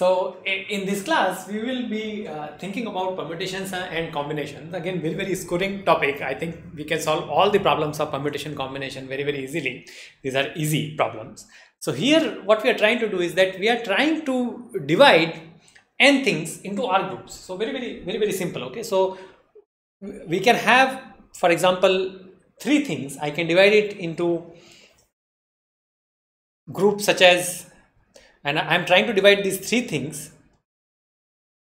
So in this class, we will be thinking about permutations and combinations. Again, very scoring topic. I think we can solve all the problems of permutation combination very easily. These are easy problems. So here what we are trying to do is that we are trying to divide n things into R groups. So very simple. Okay, so we can have, for example, three things. I can divide it into groups such as, and I'm trying to divide these three things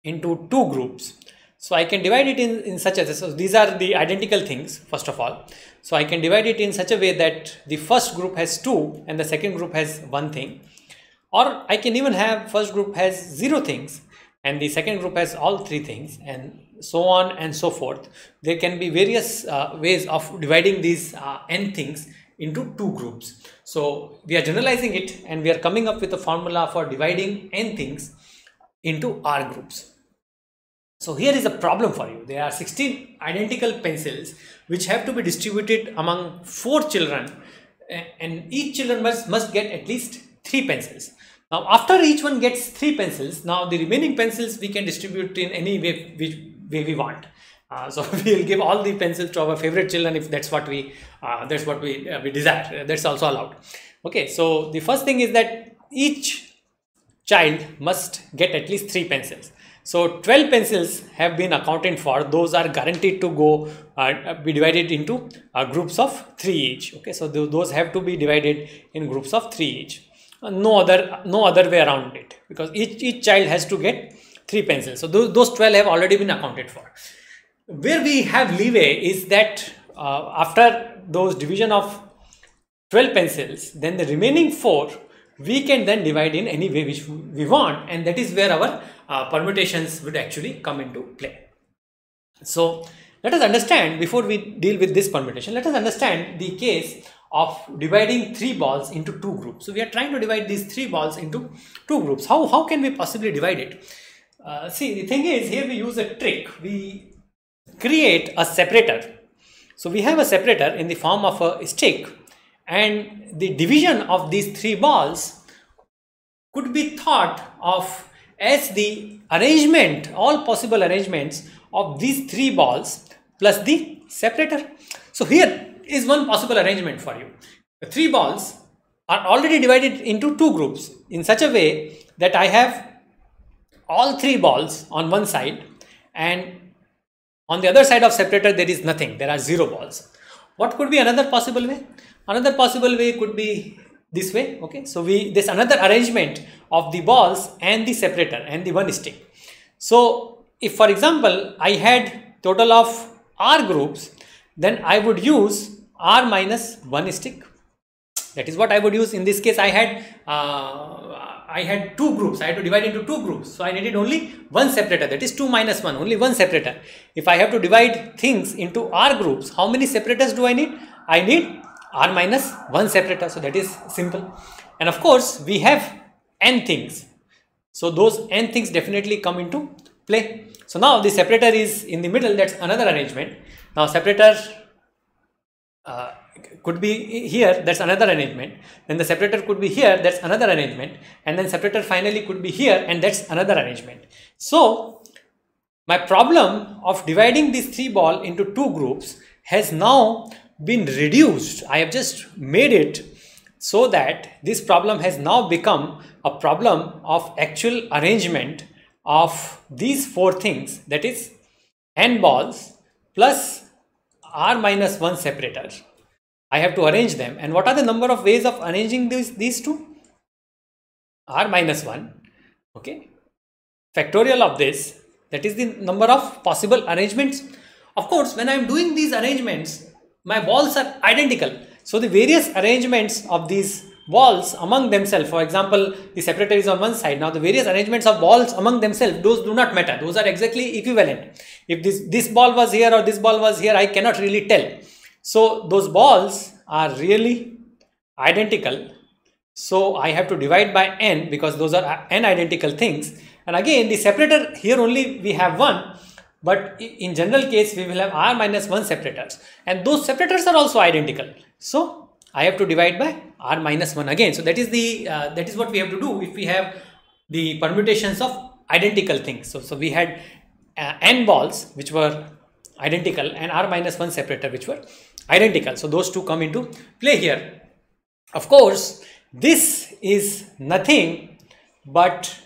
into two groups. So I can divide it in such a way, so these are the identical things first of all. So I can divide it in such a way that the first group has two and the second group has one thing. Or I can even have first group has zero things and the second group has all three things, and so on and so forth. There can be various ways of dividing these n things into two groups. So we are generalizing it and we are coming up with a formula for dividing n things into R groups. So here is a problem for you. There are 16 identical pencils which have to be distributed among 4 children, and each children must get at least 3 pencils. Now after each one gets 3 pencils, now the remaining pencils we can distribute in any way we want. So we will give all the pencils to our favorite children if that's what we desire. That's also allowed. Okay, so the first thing is that each child must get at least 3 pencils. So 12 pencils have been accounted for. Those are guaranteed to go be divided into groups of 3 each. Okay, so those have to be divided in groups of 3 each. No other way around it, because each child has to get 3 pencils. So those 12 have already been accounted for. Where we have leeway is that after those division of 12 pencils, then the remaining 4 we can then divide in any way which we want, and that is where our permutations would actually come into play. So let us understand, before we deal with this permutation, let us understand the case of dividing 3 balls into 2 groups. So we are trying to divide these 3 balls into 2 groups. How can we possibly divide it? See, the thing is, here we use a trick. We create a separator. So we have a separator in the form of a stick, and the division of these 3 balls could be thought of as the arrangement, all possible arrangements of these 3 balls plus the separator. So here is one possible arrangement for you. The 3 balls are already divided into 2 groups in such a way that I have all 3 balls on one side, and on the other side of separator there is nothing, there are 0 balls. What could be another possible way? Another possible way could be this way. Okay, so this another arrangement of the balls and the separator and the one stick. So if, for example, I had total of R groups, then I would use R minus one stick. That is what I would use. In this case, I had 2 groups. I had to divide into 2 groups. So I needed only one separator. That is 2 minus 1, only one separator. If I have to divide things into R groups, how many separators do I need? I need R minus 1 separator. So that is simple. And of course, we have n things. So those n things definitely come into play. So now the separator is in the middle. That's another arrangement. Now separator could be here, that's another arrangement. Then the separator could be here, that's another arrangement. And then separator finally could be here, and that's another arrangement. So my problem of dividing these 3 balls into 2 groups has now been reduced. I have just made it so that this problem has now become a problem of actual arrangement of these 4 things, that is n balls plus R minus 1 separator. I have to arrange them, and what are the number of ways of arranging these two? R minus 1, okay, factorial of this, that is the number of possible arrangements. Of course, when I am doing these arrangements, my balls are identical. So the various arrangements of these balls among themselves, for example, the separator is on one side. Now the various arrangements of balls among themselves, those do not matter. Those are exactly equivalent. If this ball was here or this ball was here, I cannot really tell. So those balls are really identical. So I have to divide by n, because those are n identical things. And again, the separator, here only we have one, but in general case we will have R minus 1 separators, and those separators are also identical. So I have to divide by R minus 1 again. So that is what we have to do if we have the permutations of identical things. So we had n balls which were identical and r-1 separator which were identical. So those two come into play here. Of course, this is nothing but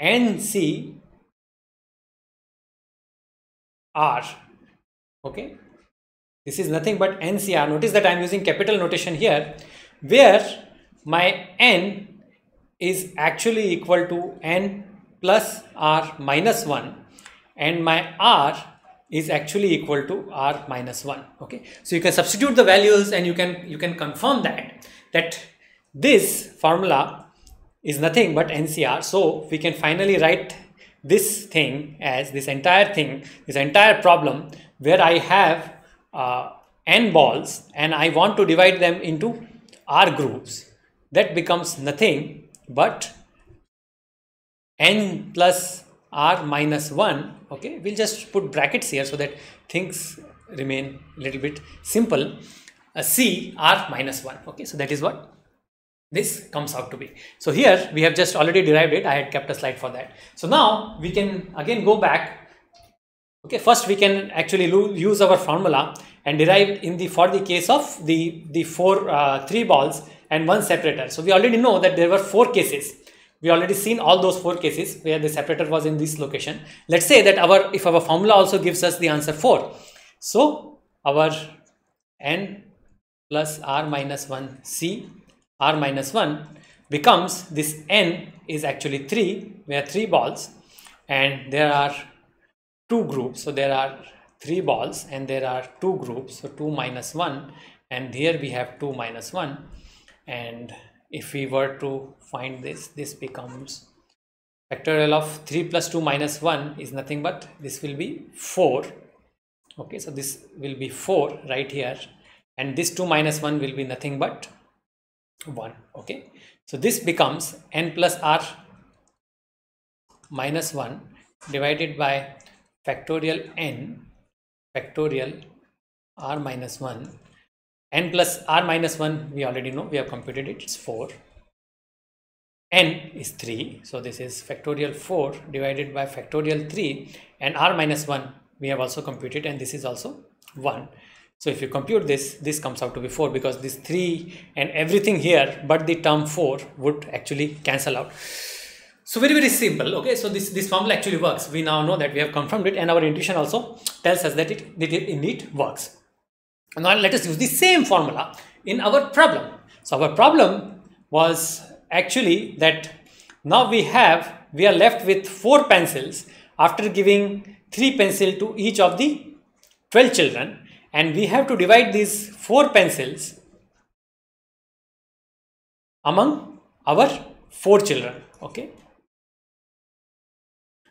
NC R, okay. This is nothing but NCR. Notice that I am using capital notation here, where my n is actually equal to n plus r-1 and my r is actually equal to r-1, okay. So you can substitute the values and you can confirm that this formula is nothing but NCR. So we can finally write this thing as this entire problem, where I have n balls and I want to divide them into r groups. That becomes nothing but n plus r-1, okay. We'll just put brackets here so that things remain a little bit simple. C r-1, okay. So that is what this comes out to be. So here we have just already derived it. I had kept a slide for that. So now we can again go back. Okay, first we can actually use our formula and derive for the case of the three balls and one separator. So we already know that there were four cases. We already seen all those four cases where the separator was in this location. Let's say that if our formula also gives us the answer 4. So our n plus r-1 c r-1 becomes, this n is actually 3, where 3 balls and there are 2 groups. So there are 3 balls and there are 2 groups. So 2 minus 1, and here we have 2 minus 1, and if we were to find this becomes factorial of 3 plus 2 minus 1 is nothing but, this will be 4, okay. So this will be 4 right here, and this 2 minus 1 will be nothing but 1, okay. So this becomes n plus r-1 divided by factorial n factorial r-1. N plus r-1 we already know, we have computed it, it's 4. N is 3, so this is factorial 4 divided by factorial 3, and r-1 we have also computed, and this is also 1. So if you compute this comes out to be 4, because this 3 and everything here but the term 4 would actually cancel out. So very, very simple, okay. So this formula actually works. We now know that we have confirmed it, and our intuition also tells us that it indeed works. Now let us use the same formula in our problem. So our problem was actually that now we are left with 4 pencils after giving 3 pencils to each of the 12 children. And we have to divide these 4 pencils among our 4 children, okay.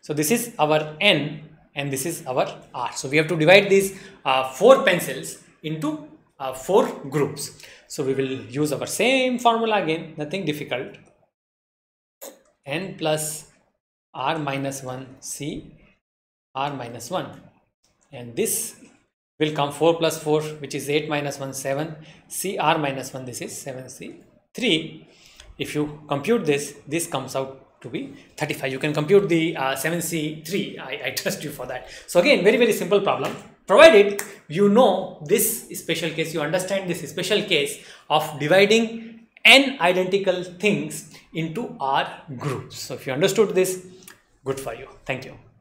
So this is our n and this is our r. So we have to divide these 4 pencils into 4 groups. So we will use our same formula again, nothing difficult. N plus r-1 c r-1, and this will come 4 plus 4 which is 8 minus 1 7 c r-1, this is 7 c 3. If you compute this comes out to be 35. You can compute the 7 c 3. I trust you for that. So again, very, very simple problem, provided you know this special case, you understand this special case of dividing n identical things into r groups. So if you understood this, good for you. Thank you.